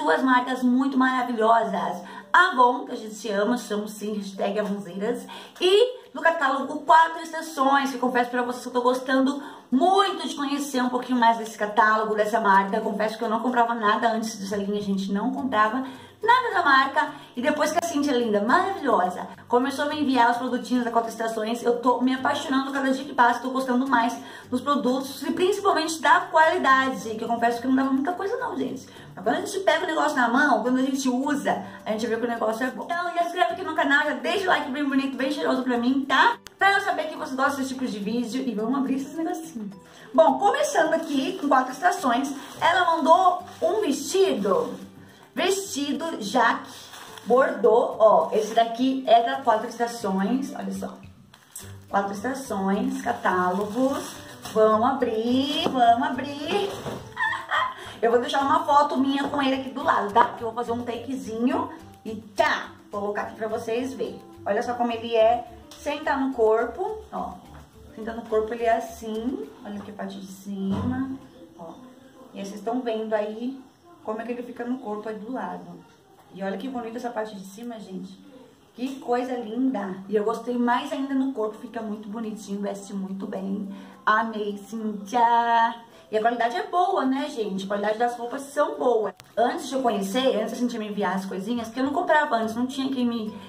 duas marcas muito maravilhosas. Avon, que a gente se ama, somos sim, hashtag Avonzeiras. E no catálogo 4 estações, que confesso pra vocês que eu tô gostando muito de conhecer um pouquinho mais desse catálogo, dessa marca. Confesso que eu não comprava nada antes dessa linha, gente, não comprava nada da marca. E depois que a Cintia linda, maravilhosa, começou a me enviar os produtinhos da 4 estações, eu tô me apaixonando cada dia que passa, tô gostando mais dos produtos e principalmente da qualidade, que eu confesso que não dava muita coisa não, gente. Mas quando a gente pega o negócio na mão, quando a gente usa, a gente vê que o negócio é bom. Então já se inscreve aqui no canal, já deixa o like bem bonito, bem cheiroso pra mim, tá? Pra eu saber que você gosta desse tipo de vídeo e vamos abrir esses negocinhos. Bom, começando aqui com 4 estações, ela mandou um vestido Jacques Bordeaux, ó, esse daqui é da 4 estações, olha só, 4 estações, catálogos, vamos abrir, eu vou deixar uma foto minha com ele aqui do lado, tá, porque eu vou fazer um takezinho e tá, vou colocar aqui pra vocês verem, olha só como ele é, senta no corpo, ó, senta no corpo ele é assim, olha aqui a parte de cima, ó, e aí vocês estão vendo aí como é que ele fica no corpo aí do lado. E olha que bonita essa parte de cima, gente. Que coisa linda. E eu gostei mais ainda no corpo. Fica muito bonitinho, veste muito bem. Amei, Cíntia. E a qualidade é boa, né, gente? A qualidade das roupas são boas. Antes de eu conhecer, antes da gente me enviar as coisinhas, que eu não comprava antes, não tinha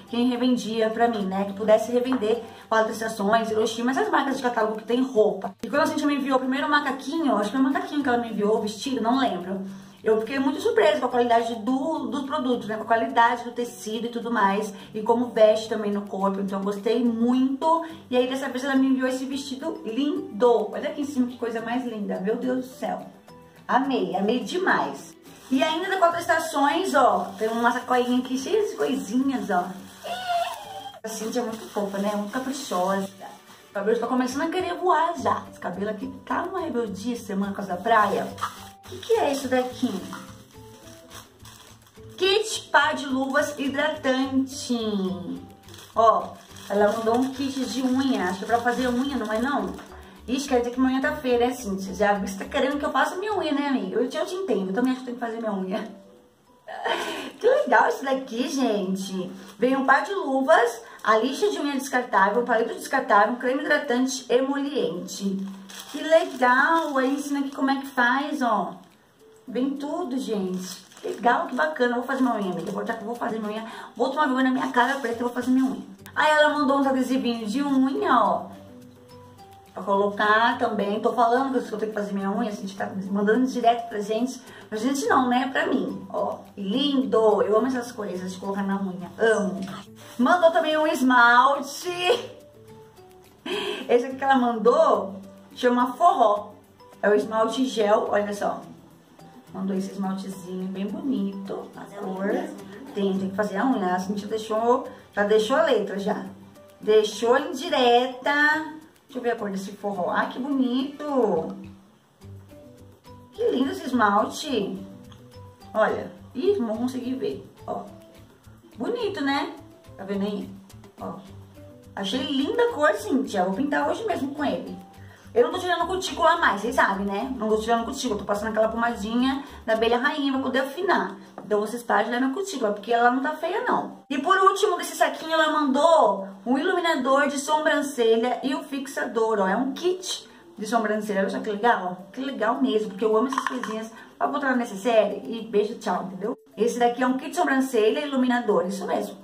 quem revendia pra mim, né? Que pudesse revender 4 estações, Hiroshima, essas marcas de catálogo que tem roupa. E quando a gente me enviou o primeiro macaquinho, acho que foi o macaquinho que ela me enviou, o vestido, não lembro. Eu fiquei muito surpresa com a qualidade do produto, né? Com a qualidade do tecido e tudo mais. E como veste também no corpo. Então, eu gostei muito. E aí, dessa vez, ela me enviou esse vestido lindo. Olha aqui em cima que coisa mais linda. Meu Deus do céu. Amei, amei demais. E ainda da 4 estações, ó. Tem uma sacolinha aqui cheia de coisinhas, ó. A Cintia é muito fofa, né? Muito caprichosa. O cabelo tá começando a querer voar já. Esse cabelo aqui tá uma rebeldia semana por causa da praia. O que é isso daqui? Kit pá de luvas hidratante. Ó, ela mandou um kit de unha. Acho que é pra fazer unha, não é não? Ixi, quer dizer que minha unha tá feia, né, Cíntia? Já você tá querendo que eu faça minha unha, né, amiga? Eu te entendo, eu também acho que tenho que fazer minha unha. Que legal isso daqui, gente. Vem um par de luvas, a lixa de unha descartável, um palito descartável, um creme hidratante emoliente. Que legal, aí ensina aqui como é que faz, ó. Vem tudo, gente. Que legal, que bacana. Eu vou fazer minha unha, amiga. Eu vou fazer minha unha. Vou tomar vergonha na minha cara preta e vou fazer minha unha. Aí ela mandou uns adesivinhos de unha, ó. Pra colocar também. Tô falando que eu tenho que fazer minha unha. A gente tá mandando direto pra gente. Pra gente não, né? Pra mim. Ó, lindo. Eu amo essas coisas de colocar na unha. Amo. Mandou também um esmalte. Esse aqui que ela mandou... chama forró, é o esmalte gel, olha só, mandou esse esmaltezinho bem bonito, a cor, tem que fazer a unha, a Cintia deixou, já deixou a letra já, deixou indireta, deixa eu ver a cor desse forró, ai que bonito, que lindo esse esmalte, olha, ih, não consegui ver, ó, bonito né, tá vendo aí, ó, achei linda a cor Cintia, vou pintar hoje mesmo com ele. Eu não tô tirando cutícula mais, vocês sabem, né? Não tô tirando cutícula, tô passando aquela pomadinha da Abelha Rainha pra poder afinar. Então vocês parem da minha cutícula, porque ela não tá feia, não. E por último, desse saquinho, ela mandou um iluminador de sobrancelha e um fixador, ó. É um kit de sobrancelha, olha que legal, ó. Que legal mesmo, porque eu amo essas coisinhas pra botar nessa série. E beijo, tchau, entendeu? Esse daqui é um kit de sobrancelha e iluminador, isso mesmo.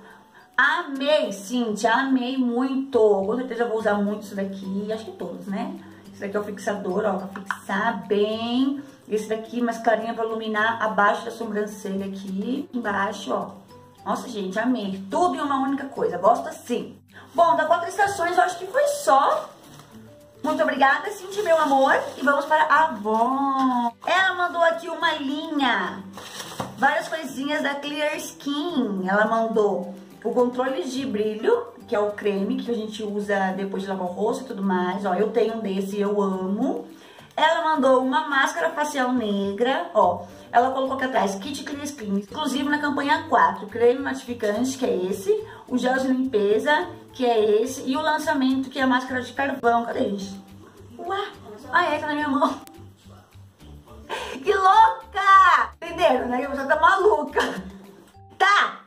Amei, Cíntia, amei muito. Com certeza eu vou usar muito isso daqui, acho que todos, né? Esse daqui é o fixador, ó, pra fixar bem. Esse daqui, mais clarinha pra iluminar abaixo da sobrancelha aqui. Embaixo, ó. Nossa, gente, amei. Tudo em uma única coisa. Gosto assim. Bom, da 4 estações, eu acho que foi só. Muito obrigada, Cintia, meu amor. E vamos para a Avon. Ela mandou aqui uma linha. Várias coisinhas da Clearskin. Ela mandou o controle de brilho, que é o creme que a gente usa depois de lavar o rosto e tudo mais. Ó, eu tenho um desse, eu amo. Ela mandou uma máscara facial negra, ó. Ela colocou aqui atrás, kit Clearskin, exclusivo na campanha 4. Creme matificante, que é esse. O gel de limpeza, que é esse. E o lançamento, que é a máscara de carvão. Cadê isso? Ué! Ah, é, tá na minha mão. Que louca! Entenderam, né? Eu já tá maluca. Tá!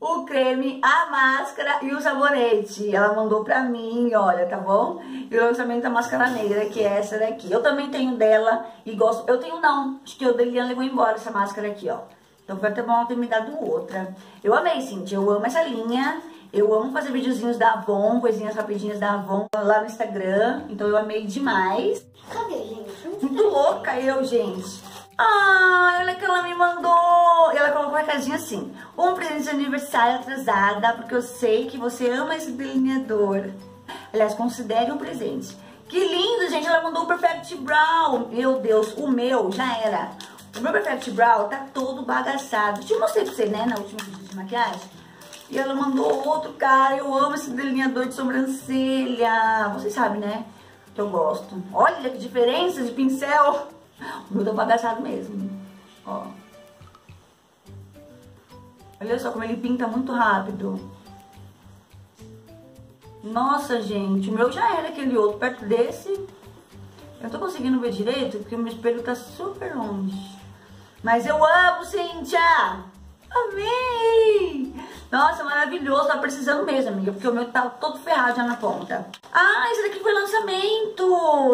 O creme, a máscara e o sabonete. Ela mandou pra mim, olha, tá bom? E o lançamento da máscara negra, que é essa daqui. Eu também tenho dela e gosto... Eu tenho não, acho que eu dele levou embora essa máscara aqui, ó. Então foi até bom ela ter me dado outra. Eu amei, gente, eu amo essa linha. Eu amo fazer videozinhos da Avon, coisinhas rapidinhas da Avon lá no Instagram. Então eu amei demais. Cadê, gente? Muito louca eu, gente. Ah, olha que ela me mandou. Ela colocou uma caixinha assim. Um presente de aniversário atrasada, porque eu sei que você ama esse delineador. Aliás, considere um presente. Que lindo, gente. Ela mandou o Perfect Brow. Meu Deus, o meu já era. O meu Perfect Brow tá todo bagaçado. Te mostrei pra você, né, na última vídeo de maquiagem. E ela mandou outro, cara. Eu amo esse delineador de sobrancelha. Vocês sabem, né? Que eu gosto. Olha que diferença de pincel. O meu tá bagaçado mesmo. Ó. Olha só como ele pinta muito rápido. Nossa, gente. O meu já era aquele outro. Perto desse, eu não tô conseguindo ver direito, porque o meu espelho tá super longe. Mas eu amo, Cíntia. Amei! Nossa, maravilhoso, tá precisando mesmo, amiga, porque o meu tá todo ferrado já na ponta. Ah, esse daqui foi lançamento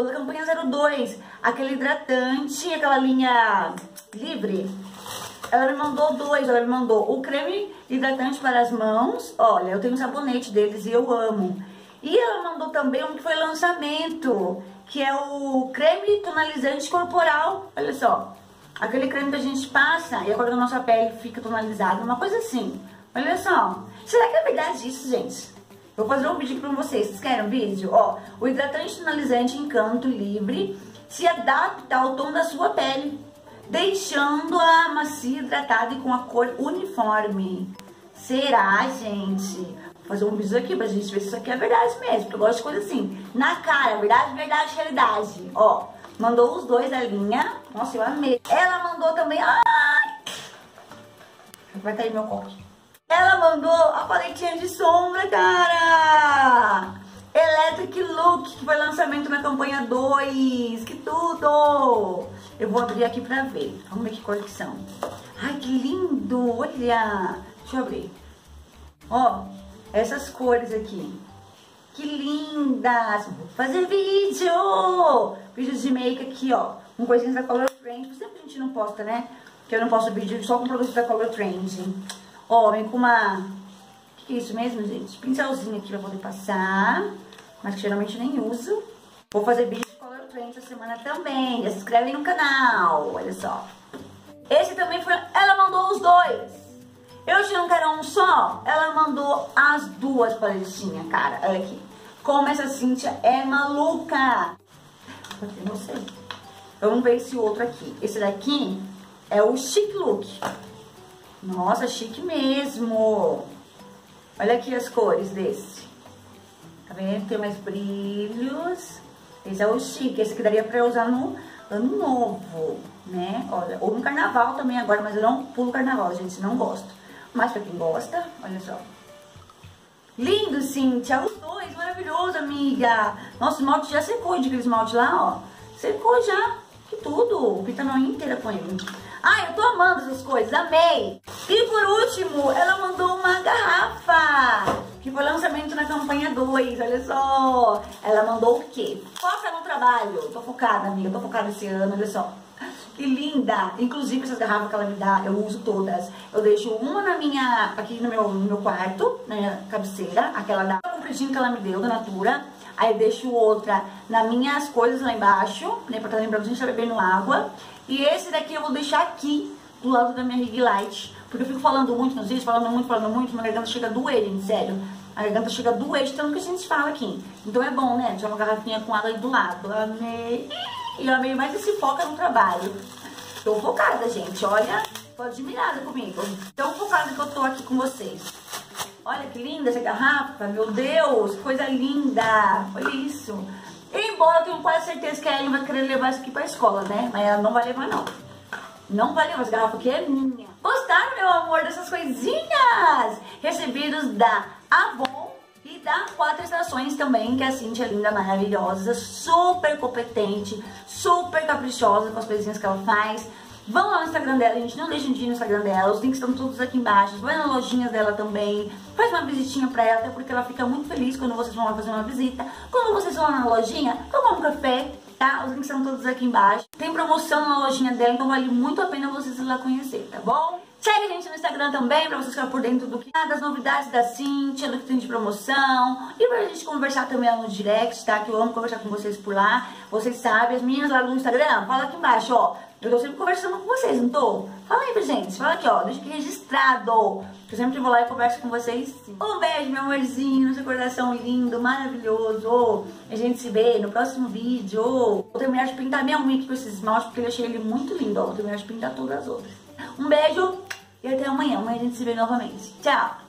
da campanha 02, aquele hidratante, aquela linha livre. Ela me mandou dois, ela me mandou o creme hidratante para as mãos, olha, eu tenho um sabonete deles e eu amo. E ela mandou também um que foi lançamento, que é o creme tonalizante corporal, olha só. Aquele creme que a gente passa e a cor da nossa pele fica tonalizada, uma coisa assim. Olha só. Será que é verdade isso, gente? Vou fazer um vídeo aqui pra vocês. Vocês querem um vídeo? Ó, o hidratante tonalizante Encanto Livre se adapta ao tom da sua pele, deixando-a macia, hidratada e com a cor uniforme. Será, gente? Vou fazer um vídeo aqui pra gente ver se isso aqui é verdade mesmo, porque eu gosto de coisa assim. Na cara, verdade, verdade, realidade. Ó. Mandou os dois da linha. Nossa, eu amei. Ela mandou também... Ai! Vai cair meu copo. Ela mandou a paletinha de sombra, cara! Electric Look, que foi lançamento na campanha 2. Que tudo! Eu vou abrir aqui pra ver. Vamos ver que cor que são. Ai, que lindo! Olha! Deixa eu abrir. Ó, essas cores aqui. Que lindas! Vou fazer vídeo! Vídeos de make aqui, ó. Com coisinhas da Color Trend. Sempre a gente não posta, né? Porque eu não posto vídeo só com produtos da Color Trend. Ó, vem com uma... O que é isso mesmo, gente? Pincelzinho aqui pra poder passar. Mas que geralmente nem uso. Vou fazer vídeo de Color Trend essa semana também. Já se inscrevem no canal. Olha só. Esse também foi... Ela mandou os dois. Eu tinha um carão só, ela mandou as duas paletinhas, cara. Olha aqui. Como essa Cíntia é maluca. Não sei. Vamos ver esse outro aqui. Esse daqui é o Chic Look. Nossa, chique mesmo. Olha aqui as cores desse. Tá vendo? Tem mais brilhos. Esse é o chique. Esse aqui daria pra usar no ano novo, né? Olha, ou no carnaval também agora, mas eu não pulo carnaval, gente. Não gosto. Mas pra quem gosta, olha só. Lindo, Cíntia. Os dois, maravilhoso, amiga. Nossa, o esmalte já secou, de aquele esmalte lá, ó. Secou já. Que tudo. Pinta a mão inteira com ele. Ai, eu tô amando essas coisas. Amei. E por último, ela mandou uma garrafa. Que foi lançamento na campanha 2, olha só. Ela mandou o quê? Foca no trabalho. Tô focada, amiga. Tô focada esse ano, olha só. Que linda! Inclusive essas garrafas que ela me dá, eu uso todas. Eu deixo uma na minha, aqui no meu quarto, na minha cabeceira, aquela da compridinha que ela me deu, da Natura. Aí eu deixo outra nas minhas coisas lá embaixo, né, pra estar lembrando que a gente tá bebendo água. E esse daqui eu vou deixar aqui, do lado da minha rig light. Porque eu fico falando muito nos vídeos, falando muito, minha garganta chega a doer, gente, sério. A garganta chega a doer de tanto que a gente fala aqui. Então é bom, né, deixar uma garrafinha com água aí do lado. Amei! E eu amei mais esse foca no trabalho. Tô focada, gente. Olha, tô admirada comigo. Tão focada que eu tô aqui com vocês. Olha que linda essa garrafa. Meu Deus, coisa linda. Olha isso. Embora eu tenho quase certeza que a Ellen vai querer levar isso aqui pra escola, né? Mas ela não vai levar, não. Não vai levar. Essa garrafa aqui é minha. Gostaram, meu amor, dessas coisinhas? Recebidos da Avon. E da 4 Estações também, que a Cintia é linda, maravilhosa, super competente, super caprichosa com as coisinhas que ela faz. Vão lá no Instagram dela, gente, não deixem de ir no Instagram dela, os links estão todos aqui embaixo, vai nas lojinhas dela também, faz uma visitinha pra ela, até porque ela fica muito feliz quando vocês vão lá fazer uma visita, quando vocês vão lá na lojinha, tomar um café, tá? Os links estão todos aqui embaixo, tem promoção na lojinha dela, então vale muito a pena vocês ir lá conhecer, tá bom? Segue a gente no Instagram também, pra vocês ficarem por dentro do que das novidades da Cintia, do que tem de promoção. E pra gente conversar também lá no direct, tá? Que eu amo conversar com vocês por lá. Vocês sabem, as meninas lá no Instagram, fala aqui embaixo, ó. Eu tô sempre conversando com vocês, não tô? Fala aí pra gente, fala aqui, ó. Deixa aqui registrado. Eu sempre vou lá e converso com vocês. Sim. Um beijo, meu amorzinho, no seu coração lindo, maravilhoso. A gente se vê no próximo vídeo. Vou terminar de pintar minha unha aqui com esse esmalte, porque eu achei ele muito lindo, ó. Vou terminar de pintar todas as outras. Um beijo. E até amanhã. Amanhã a gente se vê novamente. Tchau!